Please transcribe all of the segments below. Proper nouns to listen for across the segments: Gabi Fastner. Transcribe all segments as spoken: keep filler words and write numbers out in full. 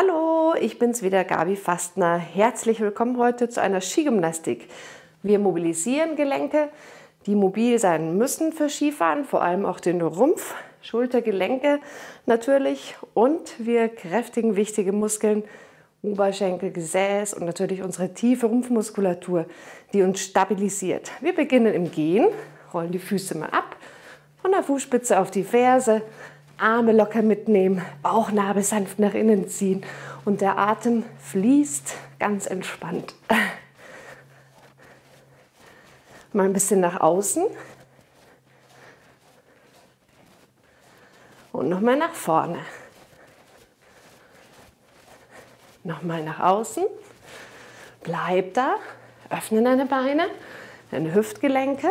Hallo, ich bin's wieder, Gabi Fastner. Herzlich willkommen heute zu einer Skigymnastik. Wir mobilisieren Gelenke, die mobil sein müssen für Skifahren, vor allem auch den Rumpf, Schultergelenke natürlich, und wir kräftigen wichtige Muskeln, Oberschenkel, Gesäß und natürlich unsere tiefe Rumpfmuskulatur, die uns stabilisiert. Wir beginnen im Gehen, rollen die Füße mal ab, von der Fußspitze auf die Ferse, Arme locker mitnehmen, Bauchnabel sanft nach innen ziehen und der Atem fließt ganz entspannt. Mal ein bisschen nach außen und nochmal nach vorne. Nochmal nach außen, bleib da, öffne deine Beine, deine Hüftgelenke.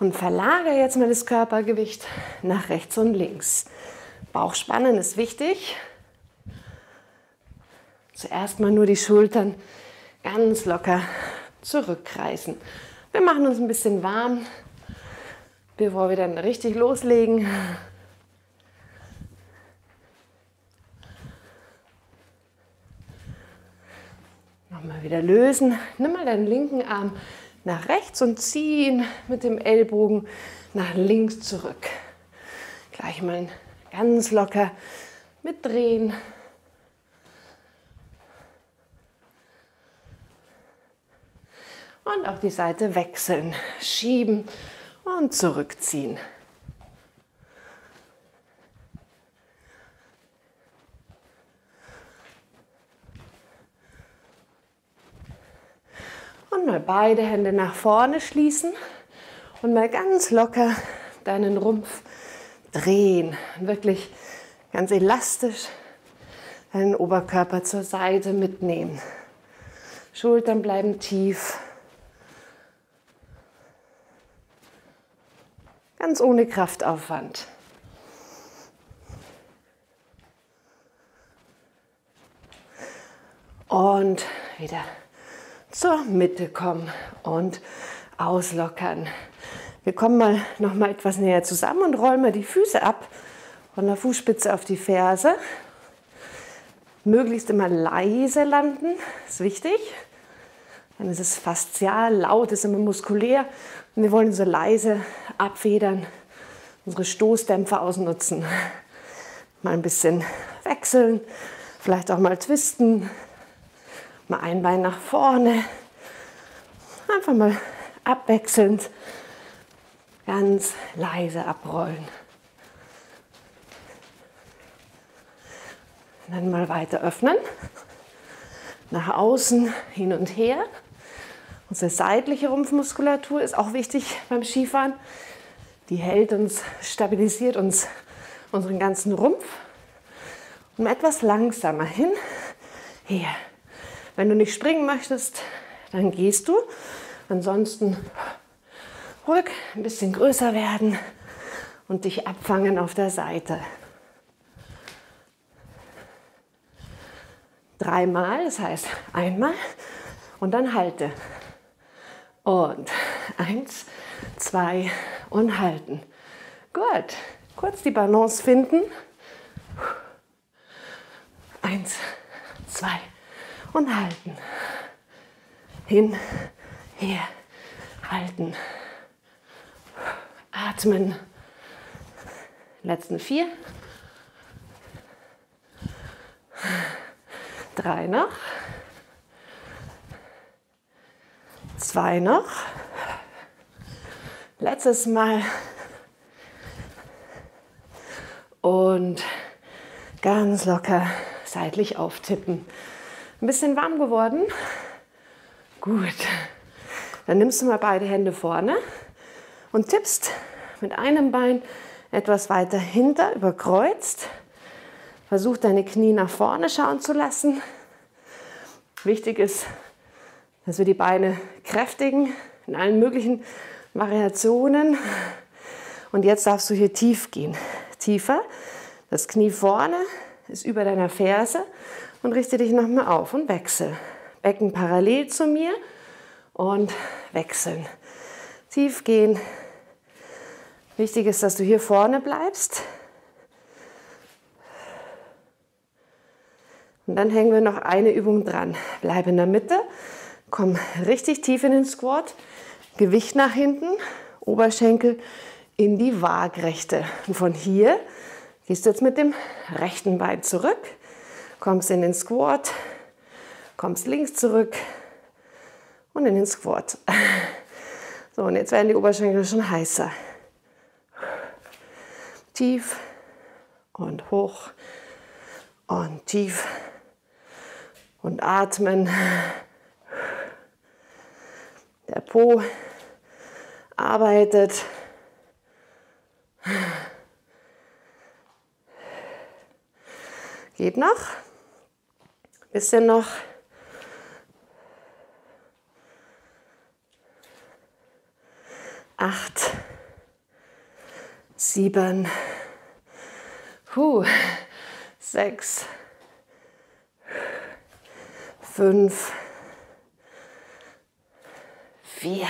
Und verlagere jetzt mal das Körpergewicht nach rechts und links. Bauchspannen ist wichtig. Zuerst mal nur die Schultern ganz locker zurückkreisen. Wir machen uns ein bisschen warm, bevor wir dann richtig loslegen. Nochmal wieder lösen. Nimm mal deinen linken Arm nach rechts und ziehen mit dem Ellbogen nach links zurück. Gleich mal ganz locker mitdrehen. Und auch die Seite wechseln, schieben und zurückziehen. Und mal beide Hände nach vorne schließen und mal ganz locker deinen Rumpf drehen. Wirklich ganz elastisch deinen Oberkörper zur Seite mitnehmen. Schultern bleiben tief. Ganz ohne Kraftaufwand. Und wieder zur Mitte kommen und auslockern. Wir kommen mal noch mal etwas näher zusammen und rollen mal die Füße ab von der Fußspitze auf die Ferse. Möglichst immer leise landen, ist wichtig. Dann ist es faszial, laut ist immer muskulär. Und wir wollen so leise abfedern, unsere Stoßdämpfer ausnutzen. Mal ein bisschen wechseln, vielleicht auch mal twisten. Mal ein Bein nach vorne, einfach mal abwechselnd, ganz leise abrollen. Dann mal weiter öffnen, nach außen, hin und her. Unsere seitliche Rumpfmuskulatur ist auch wichtig beim Skifahren. Die hält uns, stabilisiert uns, unseren ganzen Rumpf. Und etwas langsamer hin, her. Wenn du nicht springen möchtest, dann gehst du. Ansonsten ruhig ein bisschen größer werden und dich abfangen auf der Seite. Dreimal, das heißt einmal und dann halte. Und eins, zwei und halten. Gut, kurz die Balance finden. Eins, zwei. Und halten. Hin, her, halten. Atmen. Letzten vier. Drei noch. Zwei noch. Letztes Mal. Und ganz locker seitlich auftippen. Ein bisschen warm geworden? Gut. Dann nimmst du mal beide Hände vorne und tippst mit einem Bein etwas weiter hinter, überkreuzt. Versuch deine Knie nach vorne schauen zu lassen. Wichtig ist, dass wir die Beine kräftigen in allen möglichen Variationen. Und jetzt darfst du hier tief gehen. Tiefer. Das Knie vorne ist über deiner Ferse. Und richte dich nochmal auf und wechsel. Becken parallel zu mir und wechseln. Tief gehen. Wichtig ist, dass du hier vorne bleibst. Und dann hängen wir noch eine Übung dran. Bleib in der Mitte, komm richtig tief in den Squat, Gewicht nach hinten, Oberschenkel in die Waagrechte. Und von hier gehst du jetzt mit dem rechten Bein zurück, kommst in den Squat, kommst links zurück und in den Squat. So, und jetzt werden die Oberschenkel schon heißer. Tief und hoch und tief und atmen. Der Po arbeitet. Geht noch. Bisschen noch. Acht. Sieben. Huh. Sechs. Fünf. Vier.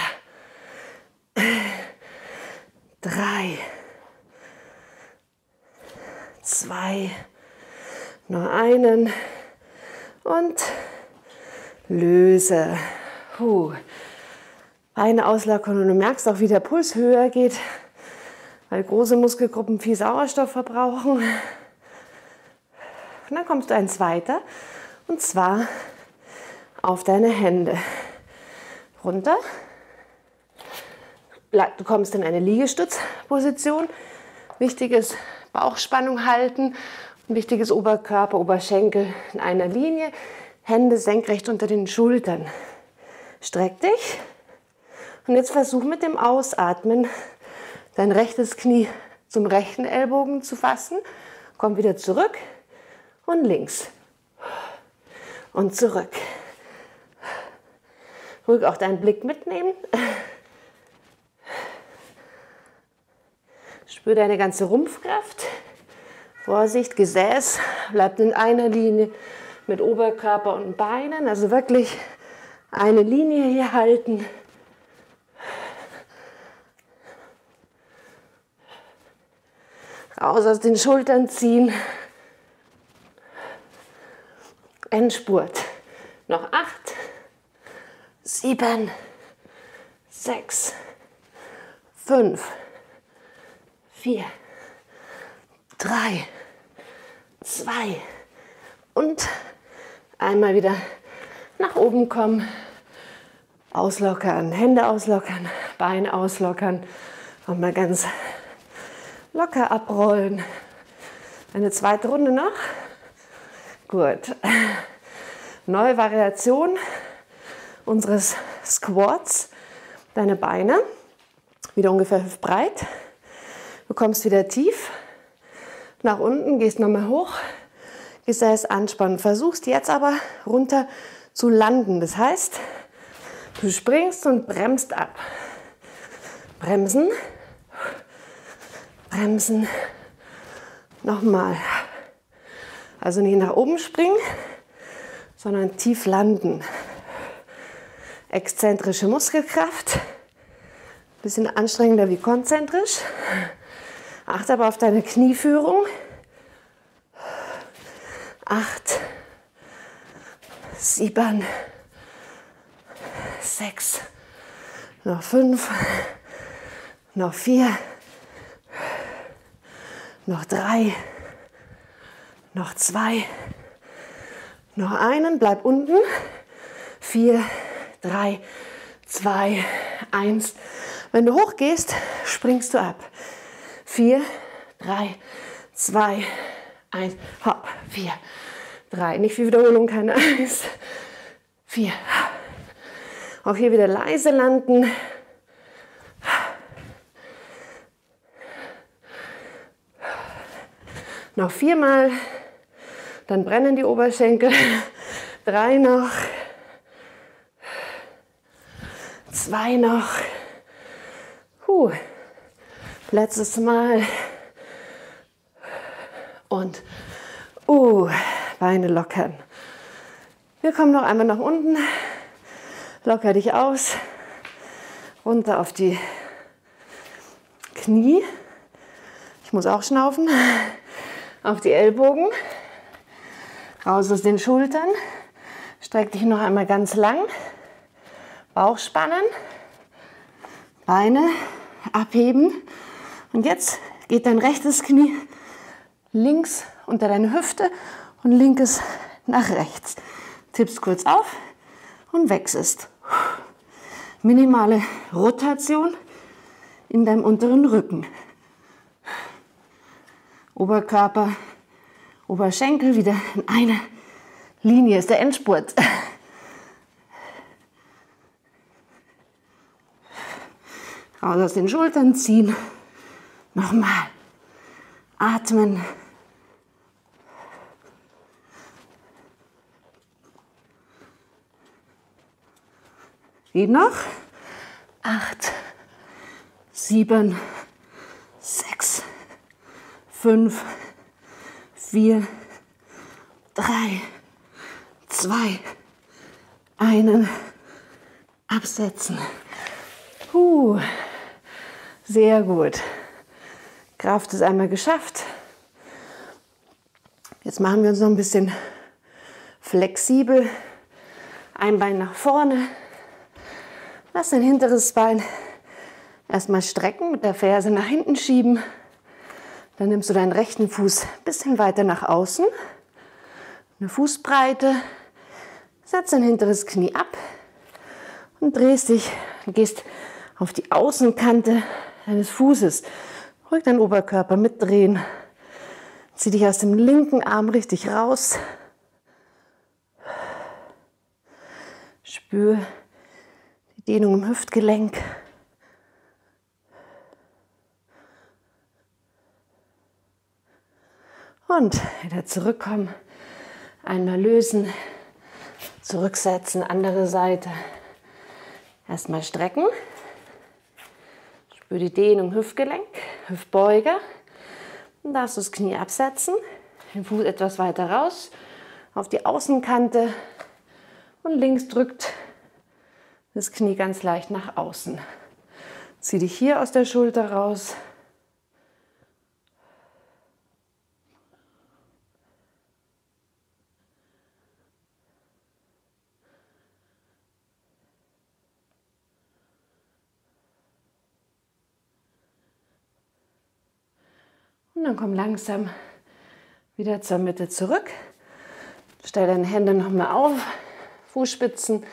Drei. Zwei. Nur einen und löse. Huh. Beine auslockern und du merkst auch, wie der Puls höher geht, weil große Muskelgruppen viel Sauerstoff verbrauchen. Und dann kommst du eins weiter und zwar auf deine Hände. Runter. Du kommst in eine Liegestützposition. Wichtig ist Bauchspannung halten. Wichtig ist Oberkörper, Oberschenkel in einer Linie, Hände senkrecht unter den Schultern. Streck dich und jetzt versuch mit dem Ausatmen dein rechtes Knie zum rechten Ellbogen zu fassen. Komm wieder zurück und links und zurück. Ruhig auch deinen Blick mitnehmen. Spür deine ganze Rumpfkraft. Vorsicht, Gesäß bleibt in einer Linie mit Oberkörper und Beinen. Also wirklich eine Linie hier halten. Raus aus den Schultern ziehen. Endspurt. Noch acht, sieben, sechs, fünf, vier, drei. Zwei und einmal wieder nach oben kommen, auslockern, Hände auslockern, Beine auslockern und mal ganz locker abrollen. Eine zweite Runde noch. Gut. Neue Variation unseres Squats. Deine Beine wieder ungefähr hüftbreit. Du kommst wieder tief. Nach unten, gehst nochmal hoch, gehst da jetzt anspannen. Versuchst jetzt aber runter zu landen. Das heißt, du springst und bremst ab. Bremsen, bremsen, nochmal. Also nicht nach oben springen, sondern tief landen. Exzentrische Muskelkraft, bisschen anstrengender wie konzentrisch. Achte aber auf deine Knieführung. Acht, sieben, sechs, noch fünf, noch vier, noch drei, noch zwei, noch einen, bleib unten. Vier, drei, zwei, eins. Wenn du hochgehst, springst du ab. vier, drei, zwei, eins, hopp, vier, drei, nicht viel Wiederholung, keine Angst, vier, auch hier wieder leise landen, noch viermal, dann brennen die Oberschenkel, drei noch, zwei noch, huh. Letztes Mal und uh, Beine lockern. Wir kommen noch einmal nach unten, locker dich aus, runter auf die Knie, ich muss auch schnaufen, auf die Ellbogen, Raus aus den Schultern. Streck dich noch einmal ganz lang. Bauch spannen. Beine abheben. Und jetzt geht dein rechtes Knie links unter deine Hüfte und linkes nach rechts. Tippst kurz auf und wechselst. Minimale Rotation in deinem unteren Rücken. Oberkörper, Oberschenkel wieder in einer Linie. Ist der Endspurt. Raus aus den Schultern ziehen. Nochmal. Atmen. Geht noch. Acht, sieben, sechs, fünf, vier, drei, zwei, einen. Absetzen. Puh. Sehr gut. Kraft ist einmal geschafft. Jetzt machen wir uns noch ein bisschen flexibel. Ein Bein nach vorne. Lass dein hinteres Bein erstmal strecken, mit der Ferse nach hinten schieben. Dann nimmst du deinen rechten Fuß ein bisschen weiter nach außen. Eine Fußbreite. Setz dein hinteres Knie ab und drehst dich und gehst auf die Außenkante deines Fußes. Ruhig deinen Oberkörper mitdrehen. Zieh dich aus dem linken Arm richtig raus. Spür die Dehnung im Hüftgelenk. Und wieder zurückkommen. Einmal lösen, zurücksetzen, andere Seite. Erstmal strecken. Spür die Dehnung im Hüftgelenk, Hüftbeuger. Dann darfst du das Knie absetzen, den Fuß etwas weiter raus, auf die Außenkante und links drückt das Knie ganz leicht nach außen. Zieh dich hier aus der Schulter raus. Und dann komm langsam wieder zur Mitte zurück. Stell deine Hände nochmal auf, Fußspitzen,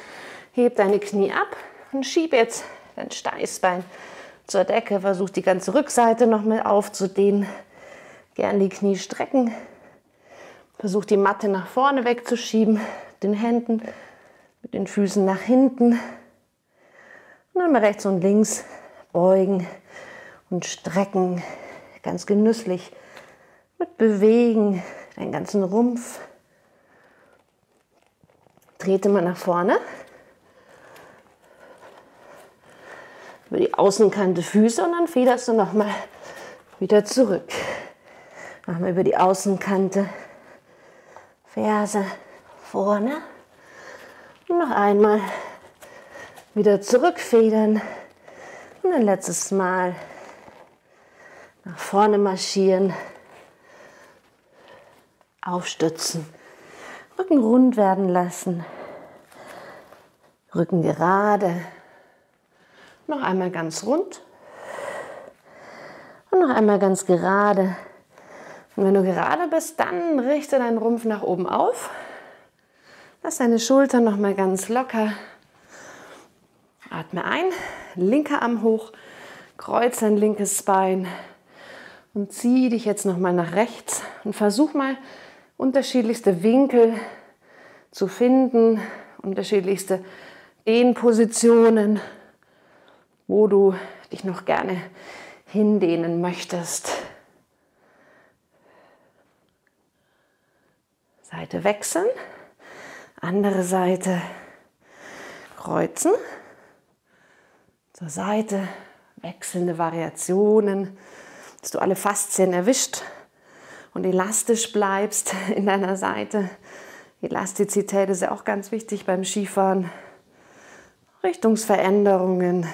heb deine Knie ab und schieb jetzt dein Steißbein zur Decke. Versuch die ganze Rückseite nochmal aufzudehnen. Gern die Knie strecken. Versuch die Matte nach vorne wegzuschieben, mit den Händen, mit den Füßen nach hinten. Und dann mal rechts und links beugen und strecken. Ganz genüsslich mit bewegen, deinen ganzen Rumpf. Trete mal nach vorne. Über die Außenkante Füße und dann federst du nochmal wieder zurück. Nochmal über die Außenkante Ferse vorne. Und noch einmal wieder zurückfedern. Und ein letztes Mal. Nach vorne marschieren, aufstützen, Rücken rund werden lassen, Rücken gerade, noch einmal ganz rund und noch einmal ganz gerade. Und wenn du gerade bist, dann richte deinen Rumpf nach oben auf, lass deine Schultern noch mal ganz locker, atme ein, linker Arm hoch, kreuz dein linkes Bein. Und zieh dich jetzt nochmal nach rechts und versuch mal unterschiedlichste Winkel zu finden, unterschiedlichste Dehnpositionen, wo du dich noch gerne hindehnen möchtest. Seite wechseln, andere Seite kreuzen, zur Seite wechselnde Variationen. Dass du alle Faszien erwischt und elastisch bleibst in deiner Seite. Elastizität ist ja auch ganz wichtig beim Skifahren. Richtungsveränderungen.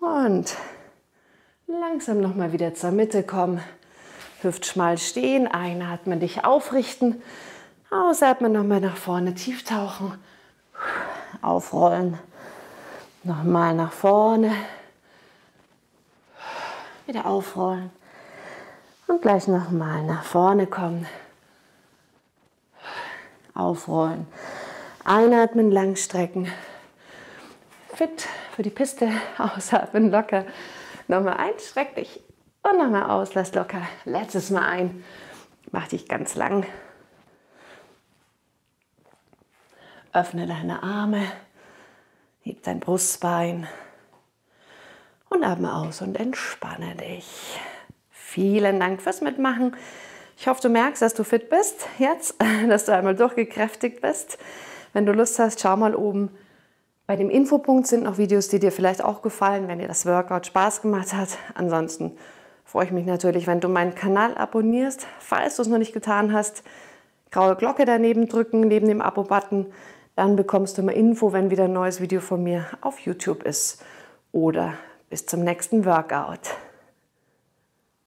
Und Langsam nochmal wieder zur Mitte kommen. Hüftschmal stehen, einatmen, dich aufrichten. Ausatmen, nochmal nach vorne, tief tauchen. Aufrollen. Nochmal nach vorne. Wieder aufrollen. Und gleich nochmal nach vorne kommen. Aufrollen. Einatmen, langstrecken. Fit für die Piste. Ausatmen, locker. Nochmal ein, streck dich. Und nochmal aus, lass locker. Letztes Mal ein. Mach dich ganz lang. Öffne deine Arme. Heb dein Brustbein. Und atme aus und entspanne dich. Vielen Dank fürs Mitmachen. Ich hoffe, du merkst, dass du fit bist jetzt, dass du einmal durchgekräftigt bist. Wenn du Lust hast, schau mal oben. Bei dem Infopunkt sind noch Videos, die dir vielleicht auch gefallen, wenn dir das Workout Spaß gemacht hat. Ansonsten freue ich mich natürlich, wenn du meinen Kanal abonnierst. Falls du es noch nicht getan hast, graue Glocke daneben drücken, neben dem Abo-Button. Dann bekommst du immer Info, wenn wieder ein neues Video von mir auf YouTube ist. Oder bis zum nächsten Workout.